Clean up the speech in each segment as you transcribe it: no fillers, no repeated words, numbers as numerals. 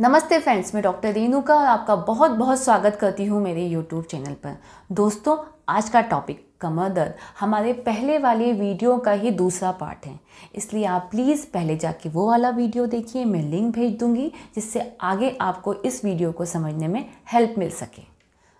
नमस्ते फ्रेंड्स, मैं डॉक्टर रेणुका और आपका बहुत बहुत स्वागत करती हूँ मेरे YouTube चैनल पर। दोस्तों, आज का टॉपिक कमर दर्द हमारे पहले वाले वीडियो का ही दूसरा पार्ट है, इसलिए आप प्लीज़ पहले जाके वो वाला वीडियो देखिए। मैं लिंक भेज दूँगी जिससे आगे आपको इस वीडियो को समझने में हेल्प मिल सके।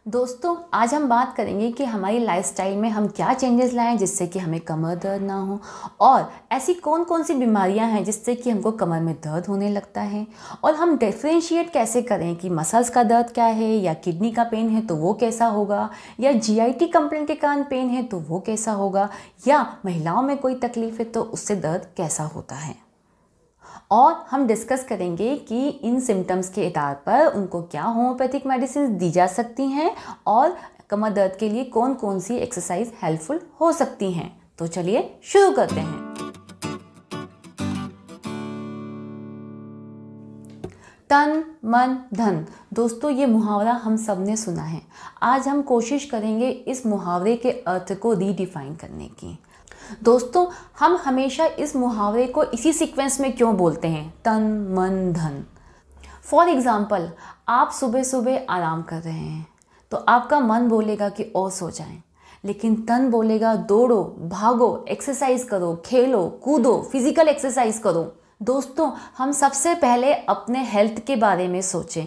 दोस्तों, आज हम बात करेंगे कि हमारी लाइफस्टाइल में हम क्या चेंजेस लाएं जिससे कि हमें कमर दर्द ना हो, और ऐसी कौन कौन सी बीमारियां हैं जिससे कि हमको कमर में दर्द होने लगता है, और हम डिफ्रेंशिएट कैसे करें कि मसल्स का दर्द क्या है, या किडनी का पेन है तो वो कैसा होगा, या जीआईटी कंप्लेंट के कारण पेन है तो वो कैसा होगा, या महिलाओं में कोई तकलीफ है तो उससे दर्द कैसा होता है। और हम डिस्कस करेंगे कि इन सिम्टम्स के आधार पर उनको क्या होम्योपैथिक मेडिसिन दी जा सकती हैं और कमर दर्द के लिए कौन कौन सी एक्सरसाइज हेल्पफुल हो सकती हैं। तो चलिए शुरू करते हैं। तन मन धन, दोस्तों ये मुहावरा हम सब ने सुना है। आज हम कोशिश करेंगे इस मुहावरे के अर्थ को रीडिफाइन करने की। दोस्तों, हम हमेशा इस मुहावरे को इसी सीक्वेंस में क्यों बोलते हैं, तन मन धन। फॉर एग्जाम्पल, आप सुबह सुबह आराम कर रहे हैं तो आपका मन बोलेगा कि और सो जाएं, लेकिन तन बोलेगा दौड़ो, भागो, एक्सरसाइज करो, खेलो कूदो, फिजिकल एक्सरसाइज करो। दोस्तों, हम सबसे पहले अपने हेल्थ के बारे में सोचें।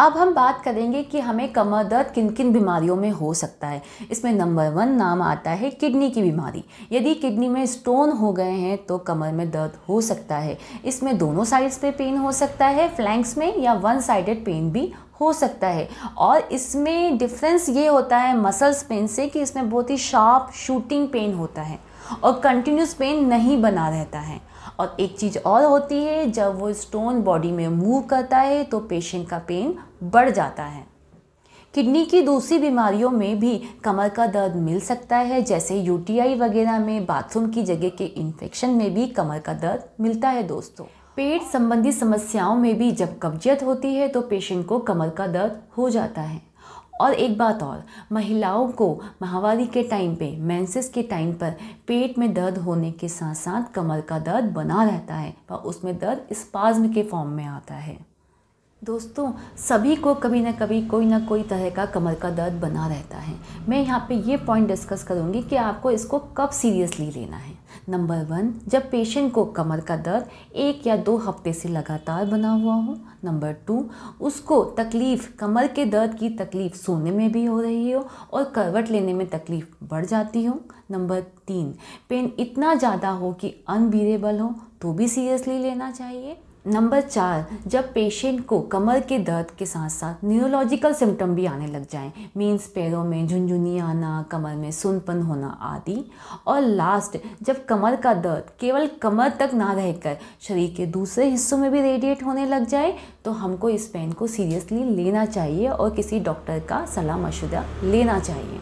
अब हम बात करेंगे कि हमें कमर दर्द किन किन बीमारियों में हो सकता है। इसमें नंबर 1 नाम आता है किडनी की बीमारी। यदि किडनी में स्टोन हो गए हैं तो कमर में दर्द हो सकता है। इसमें दोनों साइड्स पे पेन हो सकता है, फ्लैंक्स में या वन साइडेड पेन भी हो सकता है। और इसमें डिफरेंस ये होता है मसल्स पेन से कि इसमें बहुत ही शार्प शूटिंग पेन होता है और कंटिन्यूस पेन नहीं बना रहता है। और एक चीज़ और होती है, जब वो स्टोन बॉडी में मूव करता है तो पेशेंट का पेन बढ़ जाता है। किडनी की दूसरी बीमारियों में भी कमर का दर्द मिल सकता है, जैसे यूटीआई वगैरह में, बाथरूम की जगह के इन्फेक्शन में भी कमर का दर्द मिलता है। दोस्तों, पेट संबंधी समस्याओं में भी जब कब्जियत होती है तो पेशेंट को कमर का दर्द हो जाता है। और एक बात और, महिलाओं को माहवारी के टाइम पे, मेंसेस के टाइम पर पेट में दर्द होने के साथ साथ कमर का दर्द बना रहता है और उसमें दर्द स्पाज्म के फॉर्म में आता है। दोस्तों, सभी को कभी ना कभी कोई ना कोई तरह का कमर का दर्द बना रहता है। मैं यहाँ पे ये पॉइंट डिस्कस करूँगी कि आपको इसको कब सीरियसली लेना है। नंबर 1, जब पेशेंट को कमर का दर्द 1 या 2 हफ्ते से लगातार बना हुआ हो। नंबर 2, उसको तकलीफ़, कमर के दर्द की तकलीफ़ सोने में भी हो रही हो और करवट लेने में तकलीफ़ बढ़ जाती हो। नंबर 3, पेन इतना ज़्यादा हो कि अनबियरेबल हो तो भी सीरियसली लेना चाहिए। नंबर 4, जब पेशेंट को कमर के दर्द के साथ साथ न्यूरोलॉजिकल सिम्टम भी आने लग जाएं, मीन्स पैरों में झुनझुनी आना, कमर में सुनपन होना आदि। और लास्ट, जब कमर का दर्द केवल कमर तक ना रहकर शरीर के दूसरे हिस्सों में भी रेडिएट होने लग जाए तो हमको इस पेन को सीरियसली लेना चाहिए और किसी डॉक्टर का सलाह मशवरा लेना चाहिए।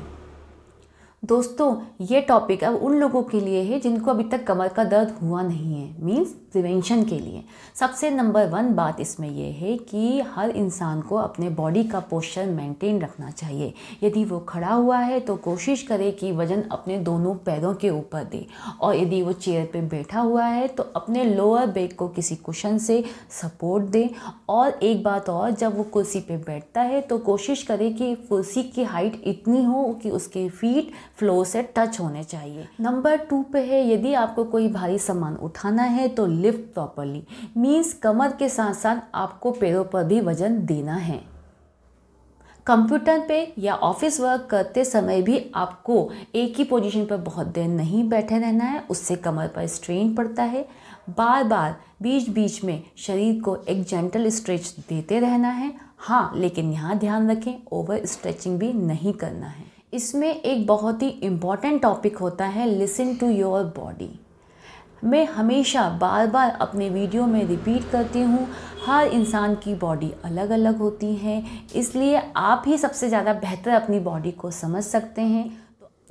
दोस्तों, ये टॉपिक अब उन लोगों के लिए है जिनको अभी तक कमर का दर्द हुआ नहीं है, मीन्स प्रिवेंशन के लिए। सबसे नंबर 1 बात इसमें यह है कि हर इंसान को अपने बॉडी का पोस्चर मेंटेन रखना चाहिए। यदि वो खड़ा हुआ है तो कोशिश करे कि वज़न अपने दोनों पैरों के ऊपर दे, और यदि वो चेयर पे बैठा हुआ है तो अपने लोअर बैक को किसी कुशन से सपोर्ट दे। और एक बात और, जब वो कुर्सी पर बैठता है तो कोशिश करे कि कुर्सी की हाइट इतनी हो कि उसके फीट फ्लोर से टच होने चाहिए। नंबर 2 पे है, यदि आपको कोई भारी सामान उठाना है तो लिफ्ट प्रॉपरली, मीन्स कमर के साथ साथ आपको पैरों पर भी वजन देना है। कंप्यूटर पे या ऑफिस वर्क करते समय भी आपको एक ही पोजीशन पर बहुत देर नहीं बैठे रहना है, उससे कमर पर स्ट्रेन पड़ता है। बार बार बीच बीच में शरीर को एक जेंटल स्ट्रेच देते रहना है। हाँ, लेकिन यहाँ ध्यान रखें ओवर स्ट्रेचिंग भी नहीं करना है। इसमें एक बहुत ही इम्पॉर्टेंट टॉपिक होता है, लिसन टू योर बॉडी। मैं हमेशा बार बार अपने वीडियो में रिपीट करती हूँ, हर इंसान की बॉडी अलग अलग होती है, इसलिए आप ही सबसे ज़्यादा बेहतर अपनी बॉडी को समझ सकते हैं।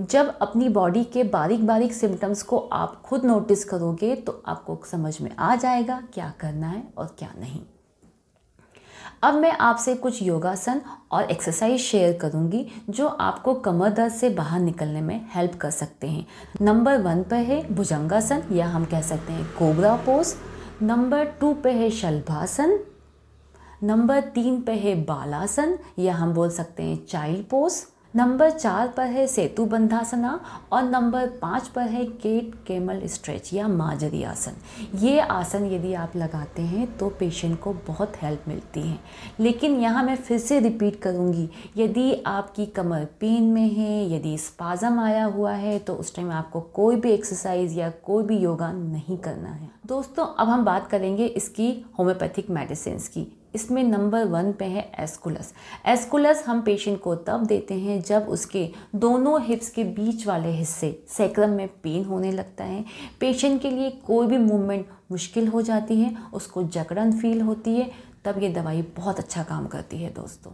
जब अपनी बॉडी के बारीक बारीक सिम्टम्स को आप खुद नोटिस करोगे तो आपको समझ में आ जाएगा क्या करना है और क्या नहीं। अब मैं आपसे कुछ योगासन और एक्सरसाइज शेयर करूंगी जो आपको कमर दर्द से बाहर निकलने में हेल्प कर सकते हैं। नंबर 1 पर है भुजंगासन, या हम कह सकते हैं कोबरा पोज। नंबर 2 पे है शलभासन। नंबर 3 पे है बालासन या हम बोल सकते हैं चाइल्ड पोज, नंबर 4 पर है सेतुबंधासना और नंबर 5 पर है केट कैमल स्ट्रेच या माजरी आसन। ये आसन यदि आप लगाते हैं तो पेशेंट को बहुत हेल्प मिलती है। लेकिन यहाँ मैं फिर से रिपीट करूँगी, यदि आपकी कमर पेन में है, यदि स्पाजम आया हुआ है तो उस टाइम आपको कोई भी एक्सरसाइज या कोई भी योगा नहीं करना है। दोस्तों अब हम बात करेंगे इसकी होम्योपैथिक मेडिसिन की। इसमें नंबर 1 पे है एस्कुलस। एस्कुलस हम पेशेंट को तब देते हैं जब उसके दोनों हिप्स के बीच वाले हिस्से सैक्रम में पेन होने लगता है, पेशेंट के लिए कोई भी मूवमेंट मुश्किल हो जाती है, उसको जकड़न फील होती है, तब ये दवाई बहुत अच्छा काम करती है। दोस्तों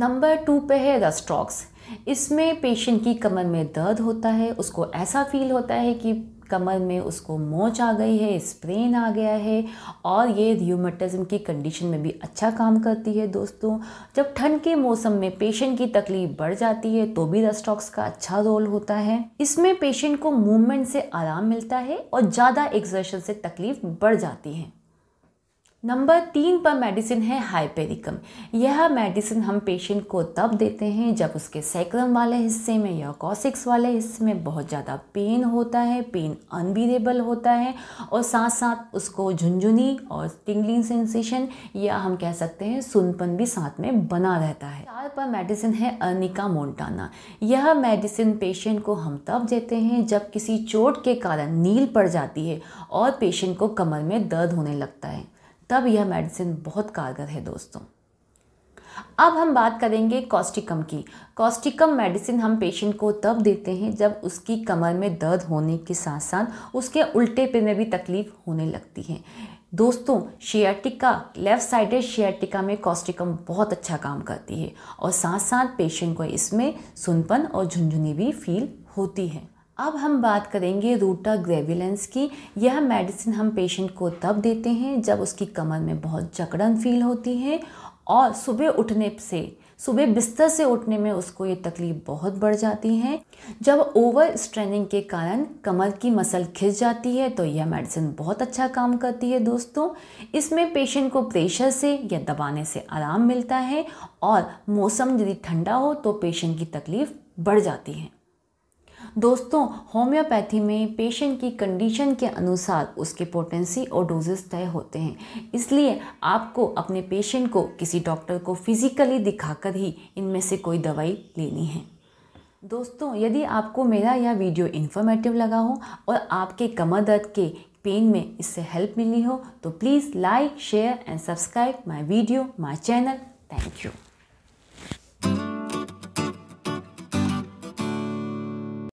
नंबर 2 पे है रस टॉक्स। इसमें पेशेंट की कमर में दर्द होता है, उसको ऐसा फील होता है कि कमर में उसको मोच आ गई है, स्प्रेन आ गया है, और ये र्यूमेटिज्म की कंडीशन में भी अच्छा काम करती है। दोस्तों जब ठंड के मौसम में पेशेंट की तकलीफ बढ़ जाती है तो भी रस टॉक्स का अच्छा रोल होता है। इसमें पेशेंट को मूवमेंट से आराम मिलता है और ज़्यादा एक्सर्शन से तकलीफ बढ़ जाती है। नंबर 3 पर मेडिसिन है हाइपेरिकम। यह मेडिसिन हम पेशेंट को तब देते हैं जब उसके सैक्रम वाले हिस्से में या कॉसिक्स वाले हिस्से में बहुत ज़्यादा पेन होता है, पेन अनबीरेबल होता है, और साथ साथ उसको झुनझुनी और टिंगलिंग सेंसेशन या हम कह सकते हैं सुनपन भी साथ में बना रहता है। 4 पर मेडिसिन है अर्निका मोंटाना। यह मेडिसिन पेशेंट को हम तब देते हैं जब किसी चोट के कारण नील पड़ जाती है और पेशेंट को कमर में दर्द होने लगता है, तब यह मेडिसिन बहुत कारगर है। दोस्तों अब हम बात करेंगे कॉस्टिकम की। कॉस्टिकम मेडिसिन हम पेशेंट को तब देते हैं जब उसकी कमर में दर्द होने के साथ साथ उसके उल्टे पे में भी तकलीफ होने लगती है। दोस्तों शियाटिका, लेफ़्ट साइडेड शियाटिका में कॉस्टिकम बहुत अच्छा काम करती है और साथ साथ पेशेंट को इसमें सुनपन और झुनझुनी भी फील होती है। अब हम बात करेंगे रूटा ग्रेवेलेंस की। यह मेडिसिन हम पेशेंट को तब देते हैं जब उसकी कमर में बहुत जकड़न फील होती है और सुबह बिस्तर से उठने में उसको ये तकलीफ़ बहुत बढ़ जाती है। जब ओवर स्ट्रेनिंग के कारण कमर की मसल खिंच जाती है तो यह मेडिसिन बहुत अच्छा काम करती है। दोस्तों इसमें पेशेंट को प्रेशर से या दबाने से आराम मिलता है और मौसम यदि ठंडा हो तो पेशेंट की तकलीफ़ बढ़ जाती है। दोस्तों होम्योपैथी में पेशेंट की कंडीशन के अनुसार उसके पोटेंसी और डोजेस तय होते हैं, इसलिए आपको अपने पेशेंट को किसी डॉक्टर को फिजिकली दिखाकर ही इनमें से कोई दवाई लेनी है। दोस्तों यदि आपको मेरा यह वीडियो इन्फॉर्मेटिव लगा हो और आपके कमर दर्द के पेन में इससे हेल्प मिली हो तो please like, share and subscribe my video, my channel. Thank you.